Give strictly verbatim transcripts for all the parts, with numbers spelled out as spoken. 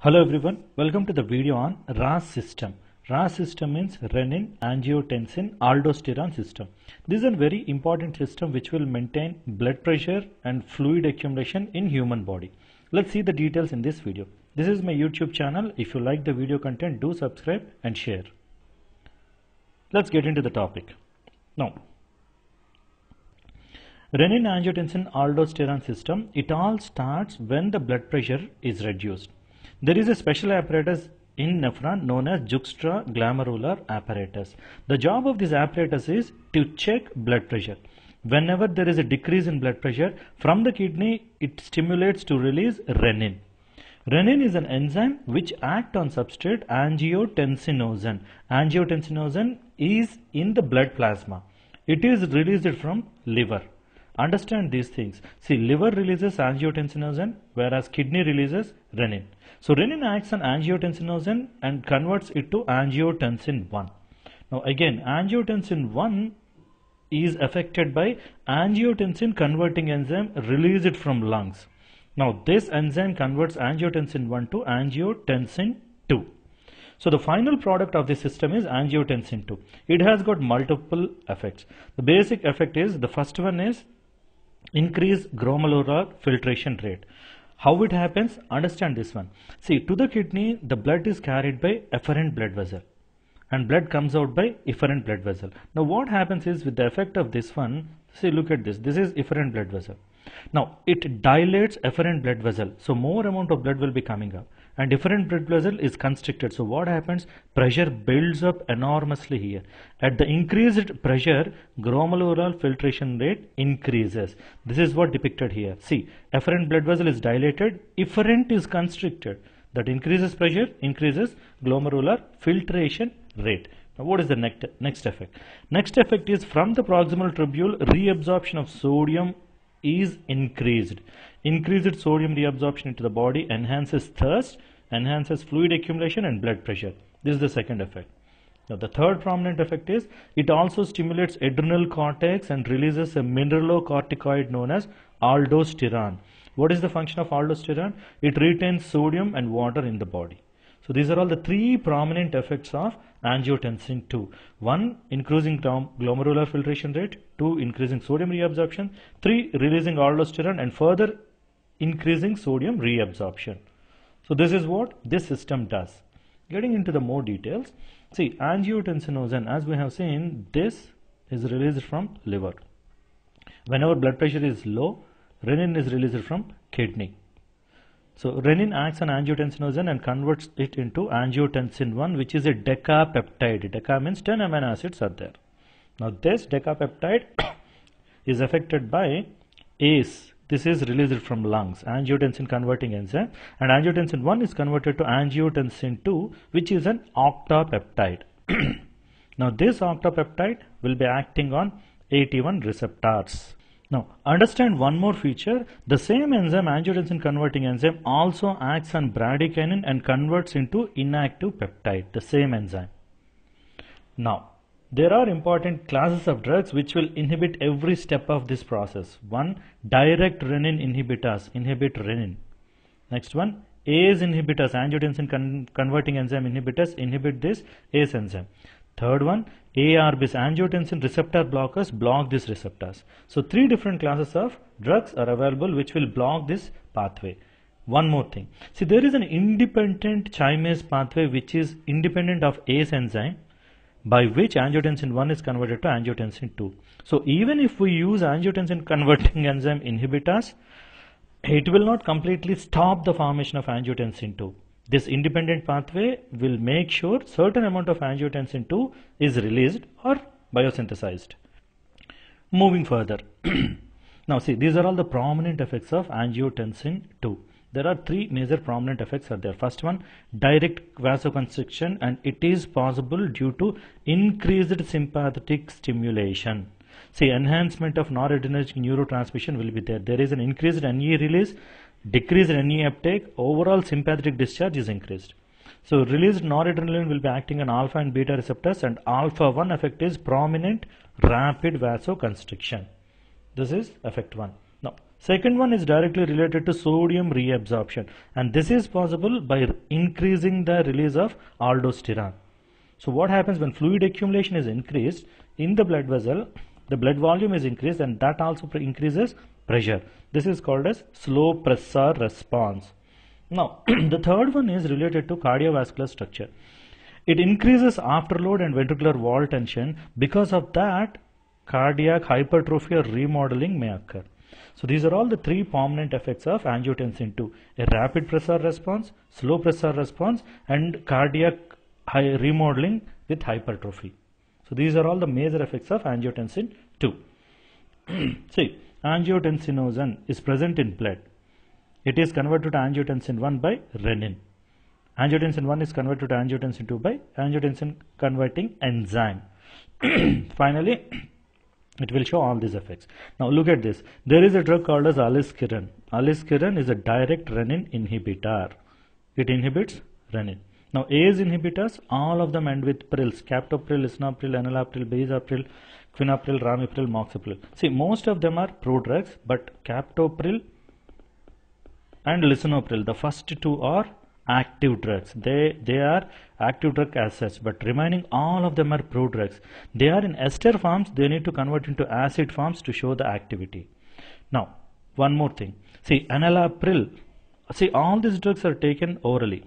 Hello everyone, welcome to the video on R A S system. R A S system means renin-angiotensin-aldosterone system. This is a very important system which will maintain blood pressure and fluid accumulation in human body. Let's see the details in this video. This is my YouTube channel. If you like the video content, do subscribe and share. Let's get into the topic. Now, renin-angiotensin-aldosterone system, it all starts when the blood pressure is reduced. There is a special apparatus in nephron known as juxtaglomerular apparatus. The job of this apparatus is to check blood pressure. Whenever there is a decrease in blood pressure from the kidney, it stimulates to release renin. Renin is an enzyme which acts on substrate angiotensinogen. Angiotensinogen is in the blood plasma. It is released from liver. Understand these things. See, liver releases angiotensinogen, whereas kidney releases renin. So renin acts on angiotensinogen and converts it to angiotensin one. Now again, angiotensin one is affected by angiotensin converting enzyme released from lungs. Now this enzyme converts angiotensin one to angiotensin two. So the final product of this system is angiotensin two. It has got multiple effects. The basic effect is, the first one is increase glomerular filtration rate. How it happens? Understand this one. See, to the kidney, the blood is carried by efferent blood vessel and blood comes out by efferent blood vessel. Now what happens is, with the effect of this one, see, look at this. This is efferent blood vessel. Now it dilates efferent blood vessel, so more amount of blood will be coming up, and efferent blood vessel is constricted. So what happens? Pressure builds up enormously here. At the increased pressure, glomerular filtration rate increases. This is what depicted here. See, efferent blood vessel is dilated, efferent is constricted. That increases pressure, increases glomerular filtration rate. Now what is the next next effect? Next effect is, from the proximal tubule, reabsorption of sodium is increased. Increased sodium reabsorption into the body enhances thirst, enhances fluid accumulation and blood pressure. This is the second effect. Now the third prominent effect is, it also stimulates adrenal cortex and releases a mineralocorticoid known as aldosterone. What is the function of aldosterone? It retains sodium and water in the body. So these are all the three prominent effects of angiotensin two. One, increasing glomerular filtration rate. Two, increasing sodium reabsorption. Three, releasing aldosterone and further increasing sodium reabsorption. So this is what this system does. Getting into the more details. See, angiotensinogen, as we have seen, this is released from liver. Whenever blood pressure is low, renin is released from kidney. So renin acts on angiotensinogen and converts it into angiotensin one, which is a decapeptide. Deca means ten amino acids are there. Now this decapeptide is affected by A C E. This is released from lungs, angiotensin converting enzyme, and angiotensin one is converted to angiotensin two, which is an octapeptide. Now this octapeptide will be acting on A T one receptors. Now understand one more feature. The same enzyme, angiotensin converting enzyme, also acts on bradykinin and converts into inactive peptide, the same enzyme. Now there are important classes of drugs which will inhibit every step of this process. One, direct renin inhibitors inhibit renin. Next one, A C E inhibitors, angiotensin con converting enzyme inhibitors inhibit this A C E enzyme. Third one, A R Bs, angiotensin receptor blockers, block these receptors. So three different classes of drugs are available which will block this pathway. One more thing. See, there is an independent chymase pathway which is independent of A C E enzyme, by which angiotensin one is converted to angiotensin two. So even if we use angiotensin converting enzyme inhibitors, it will not completely stop the formation of angiotensin two. This independent pathway will make sure certain amount of angiotensin two is released or biosynthesized. Moving further. Now see, these are all the prominent effects of angiotensin two. There are three major prominent effects are there. First one, direct vasoconstriction, and it is possible due to increased sympathetic stimulation. See, enhancement of noradrenergic neurotransmission will be there. There is an increased N A release, decreased N A uptake, overall sympathetic discharge is increased. So released noradrenaline will be acting on alpha and beta receptors, and alpha one effect is prominent rapid vasoconstriction. This is effect one. Now Second one is directly related to sodium reabsorption, and this is possible by increasing the release of aldosterone. So what happens when fluid accumulation is increased in the blood vessel, the blood volume is increased, and that also increases pressure. This is called as slow pressor response. Now the third one is related to cardiovascular structure. It increases afterload and ventricular wall tension. Because of that, cardiac hypertrophy or remodeling may occur. So these are all the three prominent effects of angiotensin two: a rapid pressor response, slow pressor response, and cardiac remodeling with hypertrophy. So these are all the major effects of angiotensin two. See, angiotensinogen is present in blood. It is converted to angiotensin one by renin. Angiotensin one is converted to angiotensin two by angiotensin converting enzyme. Finally, it will show all these effects. Now look at this. There is a drug called as aliskiren. Aliskiren is a direct renin inhibitor. It inhibits renin. Now A C E inhibitors, all of them end with prils. Captopril, lisinopril, enalapril, basopril, quinapril, ramipril, moxapril. See, most of them are prodrugs, but captopril and lisinopril, the first two are active drugs. They they are active drug as such, but remaining all of them are prodrugs. They are in ester forms. They need to convert into acid forms to show the activity. Now, one more thing. See, enalapril. See, all these drugs are taken orally.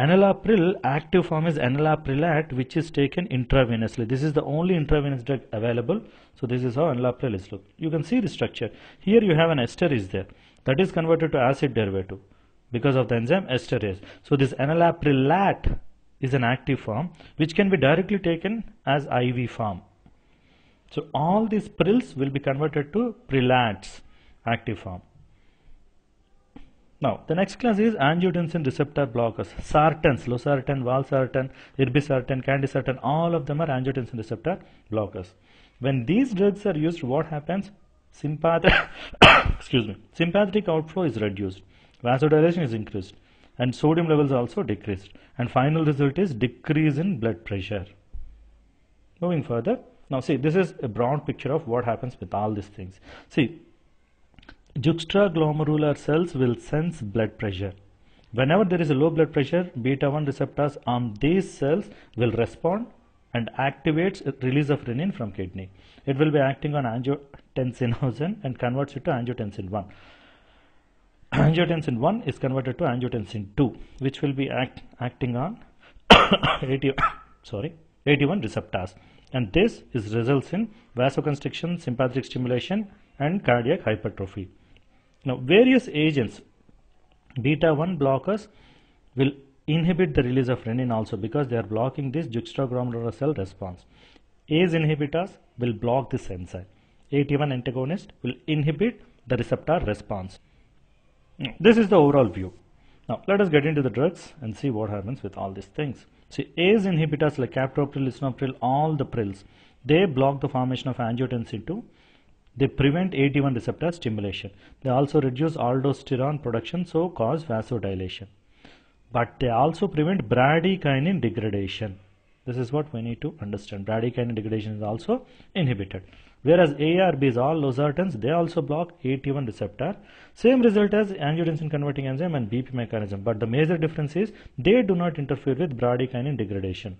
Enalapril active form is enalaprilat, which is taken intravenously. This is the only intravenous drug available. So this is how enalapril is looked. You can see the structure. Here you have an ester is there. That is converted to acid derivative because of the enzyme esterase. So this enalaprilat is an active form which can be directly taken as I V form. So all these prils will be converted to prelats, active form. Now the next class is angiotensin receptor blockers. Sartans, losartan, valsartan, irbesartan, candesartan, all of them are angiotensin receptor blockers. When these drugs are used, what happens? Sympathetic, excuse me, sympathetic outflow is reduced. Vasodilation is increased and sodium levels also decreased, and final result is decrease in blood pressure. Moving further, now see, this is a broad picture of what happens with all these things. See, juxtaglomerular cells will sense blood pressure. Whenever there is a low blood pressure, beta one receptors on these cells will respond and activates release of renin from kidney. It will be acting on angiotensinogen and converts it to angiotensin one. Angiotensin one is converted to angiotensin two, which will be act, acting on A T one receptors, and this is results in vasoconstriction, sympathetic stimulation, and cardiac hypertrophy. Now various agents, beta one blockers will inhibit the release of renin also because they are blocking this juxtaglomerular cell response. A C E inhibitors will block this enzyme. A T one antagonist will inhibit the receptor response. This is the overall view. Now let us get into the drugs and see what happens with all these things. See, A C E inhibitors like captopril, lisinopril, all the prils, they block the formation of angiotensin two. They prevent A T one receptor stimulation. They also reduce aldosterone production, so cause vasodilation. But they also prevent bradykinin degradation. This is what we need to understand. Bradykinin degradation is also inhibited. Whereas A R Bs, all losartans, they also block A T one receptor. Same result as angiotensin converting enzyme and B P mechanism. But the major difference is they do not interfere with bradykinin degradation.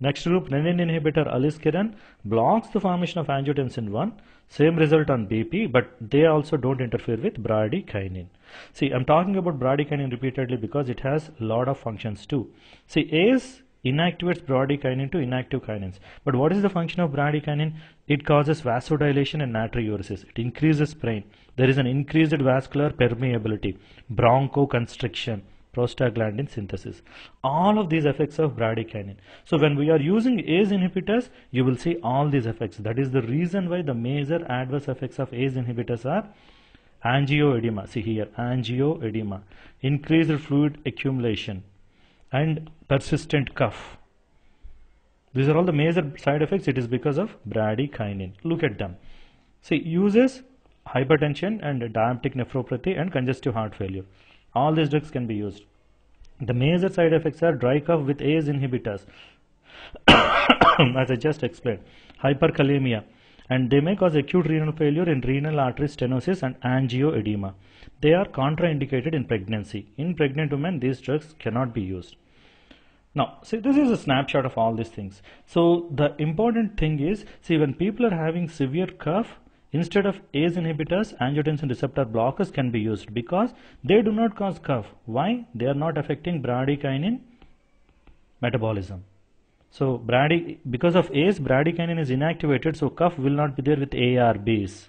Next group, renin inhibitor aliskiren blocks the formation of angiotensin one. Same result on B P, but they also don't interfere with bradykinin. See, I'm talking about bradykinin repeatedly because it has a lot of functions too. See, A C E inactivates bradykinin to inactive kinins. But what is the function of bradykinin? It causes vasodilation and natriuresis. It increases pain. There is an increased vascular permeability, bronchoconstriction, prostaglandin synthesis. All of these effects of bradykinin. So when we are using A C E inhibitors, you will see all these effects. That is the reason why the major adverse effects of A C E inhibitors are angioedema. See here, angioedema, increased fluid accumulation, and persistent cough. These are all the major side effects. It is because of bradykinin. Look at them. See, uses hypertension and diabetic nephropathy and congestive heart failure. All these drugs can be used. The major side effects are dry cough with A C E inhibitors, as I just explained, hyperkalemia, and they may cause acute renal failure in renal artery stenosis and angioedema. They are contraindicated in pregnancy. In pregnant women, these drugs cannot be used. Now, see, this is a snapshot of all these things. So the important thing is, see, when people are having severe cough, instead of A C E inhibitors, angiotensin receptor blockers can be used because they do not cause cough. Why? They are not affecting bradykinin metabolism. So brady, because of A C E, bradykinin is inactivated, so cough will not be there with A R Bs.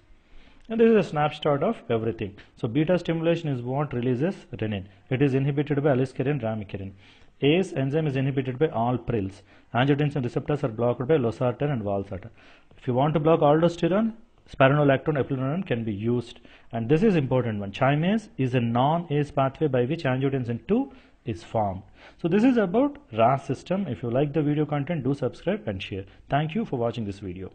And this is a snapshot of everything. So beta stimulation is what releases renin. It is inhibited by aliskiren, ramikiren. A C E enzyme is inhibited by all prils. Angiotensin receptors are blocked by losartan and valsartan. If you want to block aldosterone, spironolactone, eplerenone can be used. And this is important one. Chymase is a non-A C E pathway by which angiotensin two is formed. So this is about R A S system. If you like the video content, do subscribe and share. Thank you for watching this video.